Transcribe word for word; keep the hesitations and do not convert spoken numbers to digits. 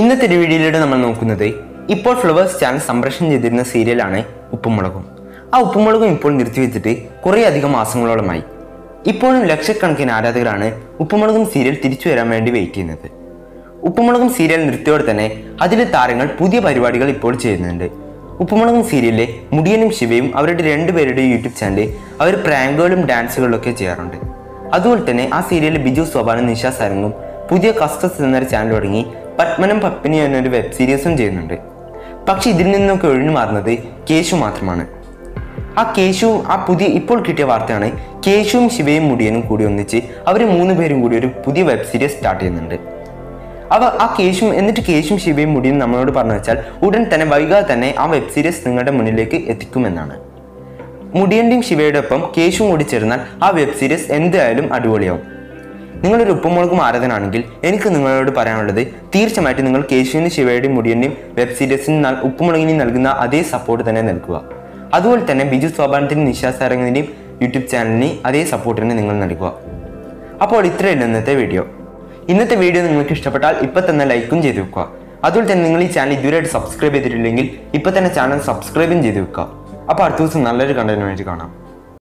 ഇന്നത്തെ ഒരു വീഡിയോയിലൂടെ നമ്മൾ നോക്കുന്നത് ഇപ്പോൾ ഫ്ലവേഴ്സ് ചാനൽ സംപ്രേഷണം ചെയ്തിരുന്ന സീരിയലാണ് ഉപ്പും മുളകും. ആ ഉപ്പും മുളകും ഇപ്പോൾ നിർത്തിവെച്ചിട്ട് കുറേയധികം മാസങ്ങളോളമായി. ഇപ്പോഴും ലക്ഷക്കണക്കിന് ആരാധകരാണ് ഉപ്പും മുളകും സീരിയൽ തിരിച്ചു വരാൻ വേണ്ടി വെയിറ്റ് ചെയ്യുന്നത്. ഉപ്പും മുളകും സീരിയൽ നിർത്തിയോടെ തന്നെ അതിലെ താരങ്ങൾ പുതിയ പരിപാടികൾ ഇപ്പോൾ ചെയ്യുന്നുണ്ട്. ഉപ്പും മുളകും സീരിയലിലെ മുടിയനും ശിവയും അവരുടെ രണ്ടുപേരുടെയും യൂട്യൂബ് ചാനലിൽ അവർ പ്രാങ്കുകളും ഡാൻസുകളിലൊക്കെ ചെയ്യാറുണ്ട്. അതുപോലെ തന്നെ ആ സീരിയലിൽ ബിജു സോബാനും നിഷ സരംഗും പുതിയ കസ്റ്റസ് എന്നൊരു ചാനൽ തുടങ്ങി പത്മനും പപ്പിനിയും എന്നൊരു വെബ് സീരീസും ചെയ്യുന്നുണ്ട്. പക്ഷെ ഇതിൽ നിന്നൊക്കെ ഒഴിഞ്ഞു മാറുന്നത് കേശു മാത്രമാണ്. ആ കേശു ആ പുതിയ ഇപ്പോൾ കിട്ടിയ വാർത്തയാണ് കേശുവും ശിവയും മുടിയനും കൂടി ഒന്നിച്ച് അവർ മൂന്ന് പേരും കൂടി ഒരു പുതിയ വെബ് സീരീസ് സ്റ്റാർട്ട് ചെയ്യുന്നുണ്ട്. അവ ആ കേശും എന്നിട്ട് കേശും ശിവയും മുടിയനും നമ്മളോട് പറഞ്ഞു വെച്ചാൽ ഉടൻ തന്നെ വൈകാതെ തന്നെ ആ വെബ് സീരീസ് നിങ്ങളുടെ മുന്നിലേക്ക് എത്തിക്കുമെന്നാണ്. മുടിയൻ്റെയും ശിവയുടെ ഒപ്പം കേശുവും കൂടി ചേർന്നാൽ ആ വെബ് സീരീസ് എന്തായാലും അടിപൊളിയാവും. നിങ്ങളൊരു ഉപ്പും മുളകും ആരാധനാണെങ്കിൽ എനിക്ക് നിങ്ങളോട് പറയാനുള്ളത് തീർച്ചയായിട്ടും നിങ്ങൾ കേശുവിനും ശിവയുടെയും മുടിയൻ്റെയും വെബ് സീരീസിന് ഉപ്പും മുളകിനും നൽകുന്ന അതേ സപ്പോർട്ട് തന്നെ നൽകുക. അതുപോലെ തന്നെ ബിജു സോബാനത്തിൻ്റെയും നിഷ സരംഗിൻ്റെയും യൂട്യൂബ് ചാനലിന് അതേ സപ്പോർട്ട് തന്നെ നിങ്ങൾ നൽകുക. അപ്പോൾ ഇത്രയല്ല ഇന്നത്തെ വീഡിയോ. ഇന്നത്തെ വീഡിയോ നിങ്ങൾക്ക് ഇഷ്ടപ്പെട്ടാൽ ഇപ്പം തന്നെ ലൈക്കും ചെയ്ത് വെക്കുക. അതുപോലെ തന്നെ നിങ്ങൾ ഈ ചാനൽ ഇതുവരെയായിട്ട് സബ്സ്ക്രൈബ് ചെയ്തിട്ടില്ലെങ്കിൽ ഇപ്പം തന്നെ ചാനൽ സബ്സ്ക്രൈബും ചെയ്ത് വെക്കുക. അപ്പോൾ അടുത്ത ദിവസം നല്ലൊരു കണ്ടന്റുമായിട്ട് കാണാം.